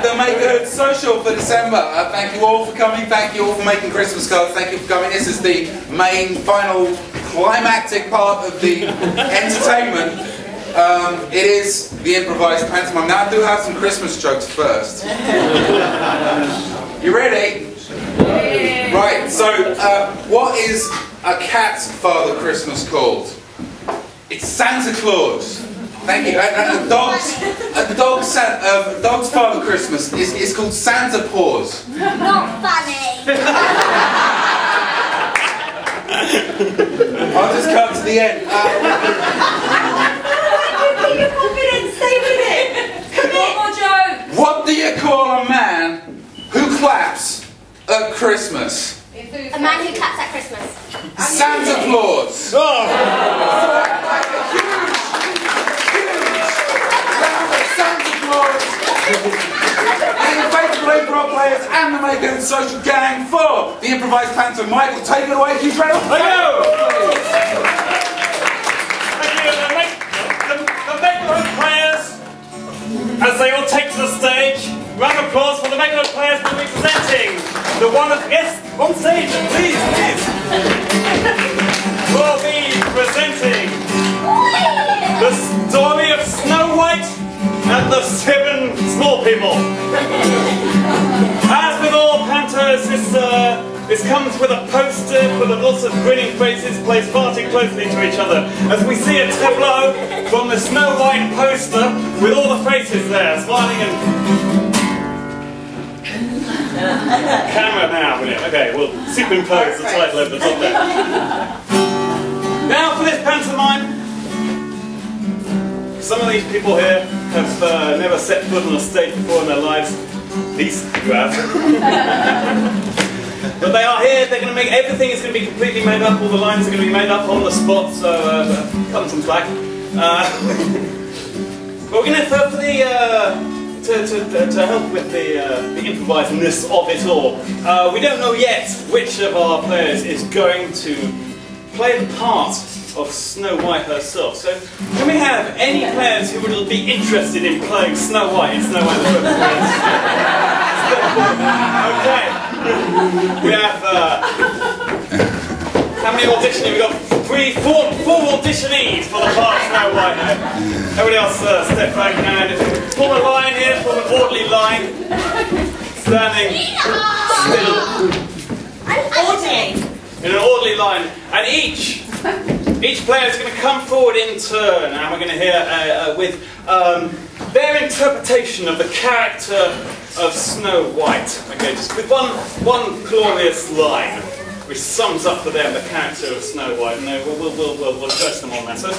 at the Makerhood Social for December. Thank you all for coming, thank you all for making Christmas cards, thank you for coming. This is the main, final, climactic part of the entertainment. It is the improvised pantomime. Now I do have some Christmas jokes first. You ready? Yay. Right, so what is a cat's Father Christmas called? It's Santa Claus. Thank you. A dog's Father Christmas is called Santa Paws. Not funny. I'll just come to the end. Keep your confidence. Stay with it. One more joke. What do you call a man who claps at Christmas? A man who claps at Christmas. Santa Claus. Oh. Makerhood Players and the Makerhood Social Gang for the improvised pantomime. Michael, take it away, huge round of applause. Thank you. The Makerhood Players, as they all take to the stage, round of applause for the Makerhood Players for presenting the one of yes on stage, please, please. We'll be presenting the story of Snow White and the 7 small people. As with all pantos, this comes with a poster full of lots of grinning faces placed far too closely to each other. As we see a tableau from the Snow White poster with all the faces there, smiling and... Camera now, will you? Okay, we'll superimpose the title over the top there. Now for this pantomime. Some of these people here have never set foot on a stage before in their lives. These you have. But they are here, they're going to make, everything is going to be completely made up, all the lines are going to be made up on the spot, so come some slack. But we're going to help for the, to help with the improvisedness of it all. We don't know yet which of our players is going to play the part of Snow White herself. So, can we have any players who would be interested in playing Snow White in Snow White the Witch? Okay. We have, how many auditionees? We've got four auditionees for the part of Snow White now. Everybody else step back and form a line here, form an orderly line. Standing still. In an orderly line. And each player is going to come forward in turn, and we're going to hear with their interpretation of the character of Snow White. Okay, just with one glorious line, which sums up for them the character of Snow White, and we'll judge them on that. So we'll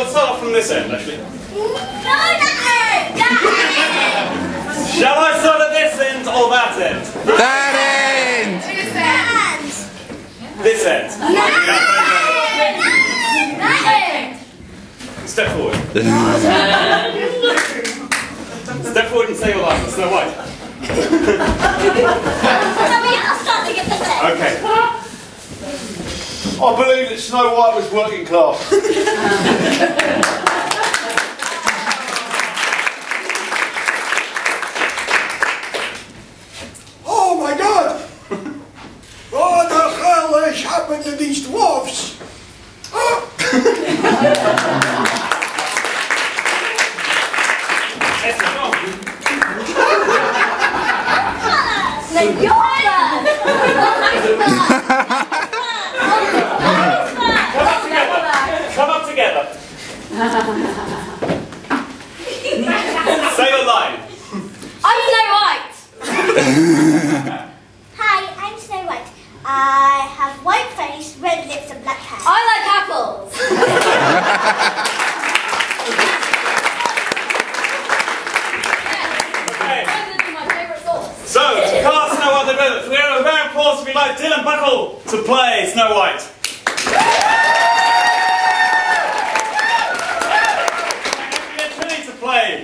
start off from this end, actually. No, that end! Shall I start at this end or that end? That end! This end. No. Step forward. Step forward and say your lines. Snow White. Somebody else starting at the set. Okay. I believe that Snow White was working class. Oh my God! What the hell has happened to these dwarfs? Say your line. I'm Snow White. Hi, I'm Snow White. I have white face, red lips and black hair. I like apples. Okay. Those are my favourite sauce. So, to cast Snow White, we have a round of applause if we like Dylan Buckle to play Snow White.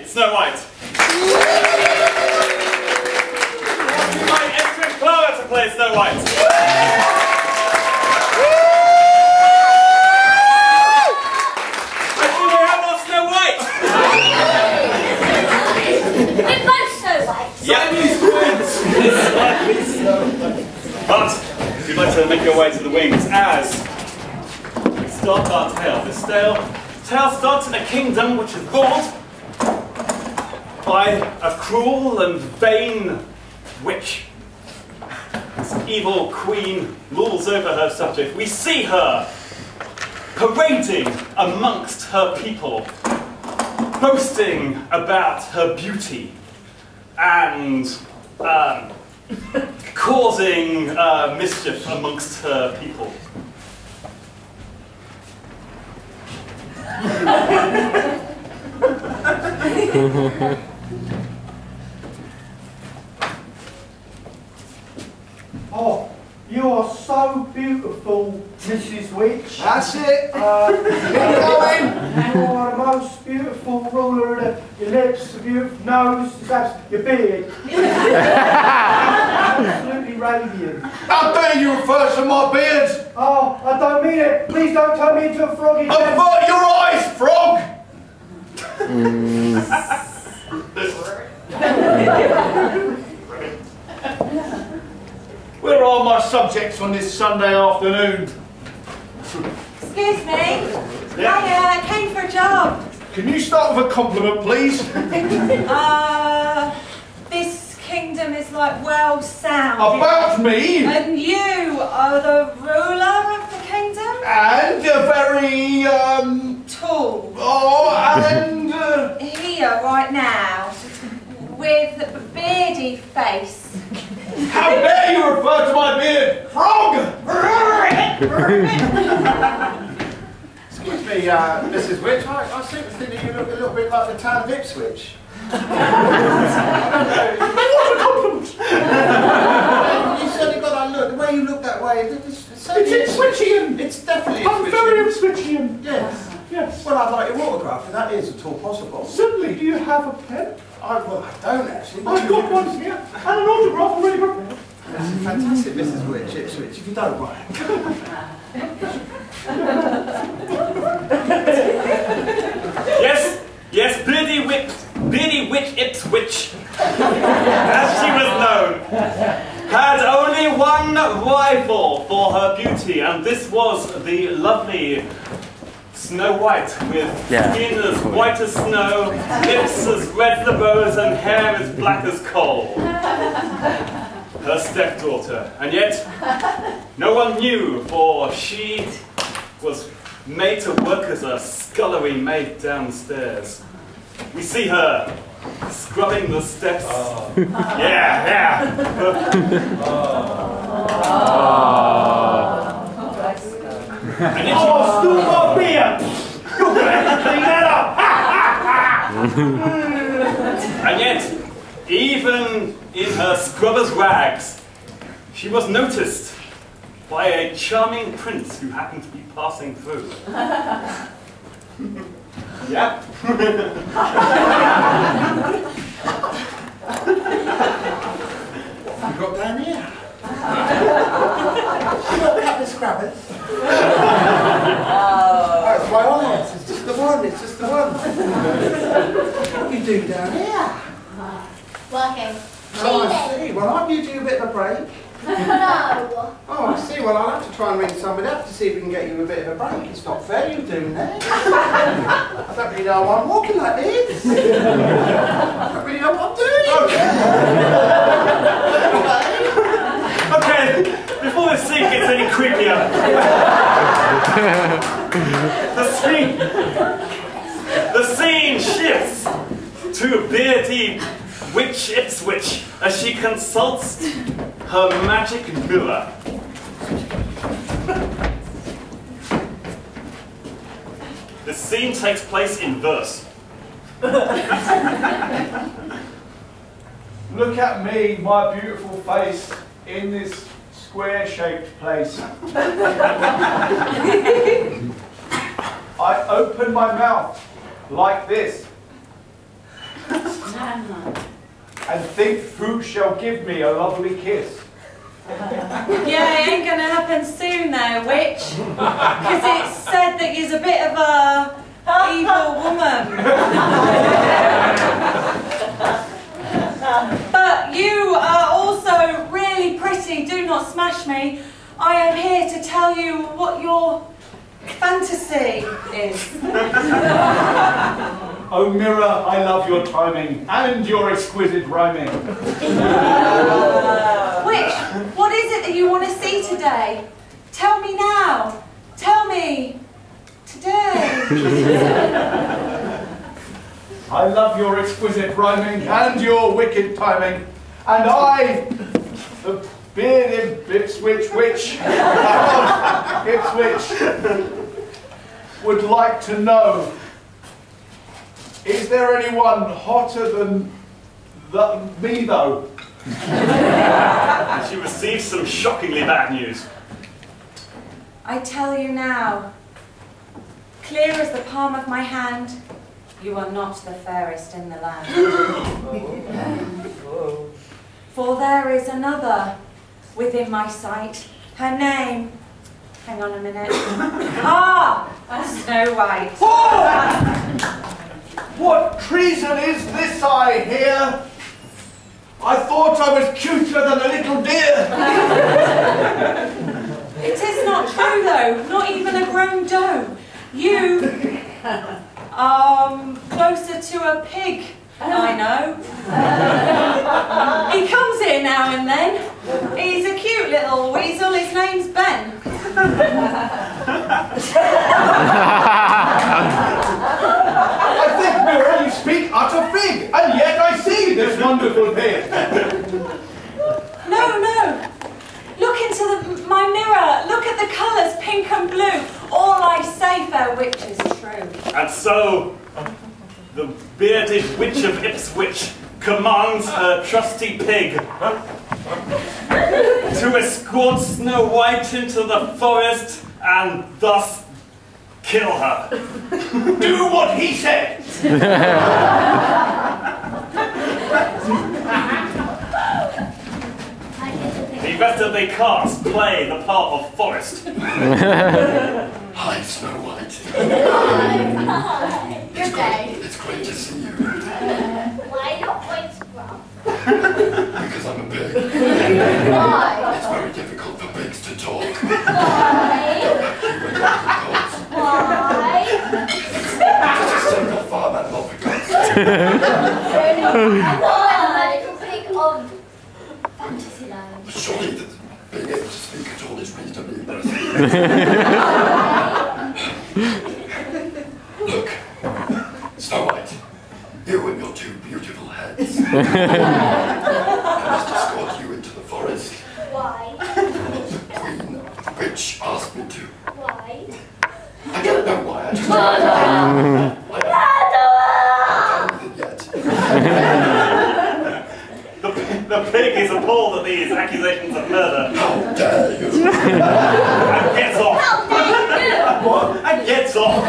Snow White. We'd like Ezra and Clara to play Snow White. Actually, we have our Snow White. We're both Snow White. Siamese twins! But if you'd like to make your way to the wings as we start our tale. This tale starts in a kingdom which is ruled by a cruel and vain witch. This evil queen rules over her subject. We see her parading amongst her people, boasting about her beauty, and causing mischief amongst her people. Oh, you are so beautiful, Mrs. Witch. That's it. Keep going. You are the most beautiful ruler. Your lips, your nose, your beard. Absolutely radiant. How dare you refer to my beard? Oh, I don't mean it. Please don't turn me into a froggy. Avert your eyes, frog. Where are my subjects on this Sunday afternoon? Excuse me. Yeah. I came for a job. Can you start with a compliment, please? This kingdom is like world sound. About me? And you are the ruler of the kingdom? And a very, tall. Oh, and... here, right now. With a beardy face. How dare you refer to my beard? Frog! Excuse me, Mrs. Witch, I seem to think that you look a little bit like the town of Ipswich. What a compliment! You certainly got that look, the way you look that way. It's Ipswichian! It's definitely Ipswichian. I'm very Ipswichian. Yes. Yes. Well, I'd like your autograph, if that is at all possible. Certainly. Do you have a pen? Well, I don't actually. I've got one here, and an autograph already prepared. That's fantastic, Mrs. Witch, Ipswich, if you don't mind. Yes, yes, Beardy Witch Ipswich, as she was known, had only one rival for her beauty, and this was the lovely Snow White, with skin as white as snow, lips as red as the rose, and hair as black as coal. Her stepdaughter, and yet no one knew, for she was made to work as a scullery maid downstairs. We see her scrubbing the steps. Oh. Yeah. Oh, beer! You're going to clean that up! And yet, even in her scrubber's rags, she was noticed by a charming prince who happened to be passing through. Yeah. What have you got down here? She got me up the scrubbers. That's my eyes. It's just the one. It's just the one. What do you do down here? Working. Oh, I see. Well, aren't you due a bit of a break? No. Oh, I see. Well, I'll have to try and ring somebody up to see if we can get you a bit of a break. It's not fair you doing that. I don't really know why I'm walking like this. I don't really know what I'm doing. Okay. Okay. Before the scene gets any creepier. The scene shifts to Beardy Witch Ipswich as she consults her magic mirror. The scene takes place in verse. Look at me, my beautiful face, in this square-shaped place. I open my mouth like this, and think who shall give me a lovely kiss. Yeah, it ain't gonna happen soon though, witch. Because it's said that he's a bit of a evil woman. But Fantasy, do not smash me. I am here to tell you what your fantasy is. Oh mirror, I love your timing and your exquisite rhyming. What is it that you want to see today? Tell me now. Tell me today. I love your exquisite rhyming and your wicked timing. And I, the bearded Ipswich witch, would like to know, is there anyone hotter than me though? She received some shockingly bad news. I tell you now, clear as the palm of my hand, you are not the fairest in the land. For there is another within my sight. Her name, hang on a minute. Snow White. What treason is this I hear? I thought I was cuter than a little deer. It is not true though, not even a grown doe. You closer to a pig, I know. He comes here now and then. He's a cute little weasel, his name's Ben. I think, Mira, you speak utter fig, and yet I see this wonderful pig. No, no. Look into my mirror, look at the colours, pink and blue. All I say, fair witch, is true. And so, the bearded witch of Ipswich commands her trusty pig to escort Snow White into the forest and thus kill her. Do what he said! The rest of the cast play the part of forest. Hi, Snow White. Hi. Good day. It's great to see you. Why not quite scruff? Because I'm a pig. Why? It's very difficult for pigs to talk. Why? Just a simple farm and not because. I am a little pig of Fantasyland. Surely being able to speak at all is reasonably embarrassing. Look, Snow White, you and your two beautiful heads. I must escort you into the forest. Why? The Queen Witch asked me to. Why? I don't know why, I just The pig is appalled at these accusations of murder. How dare you! And gets off! How dare you! And gets off!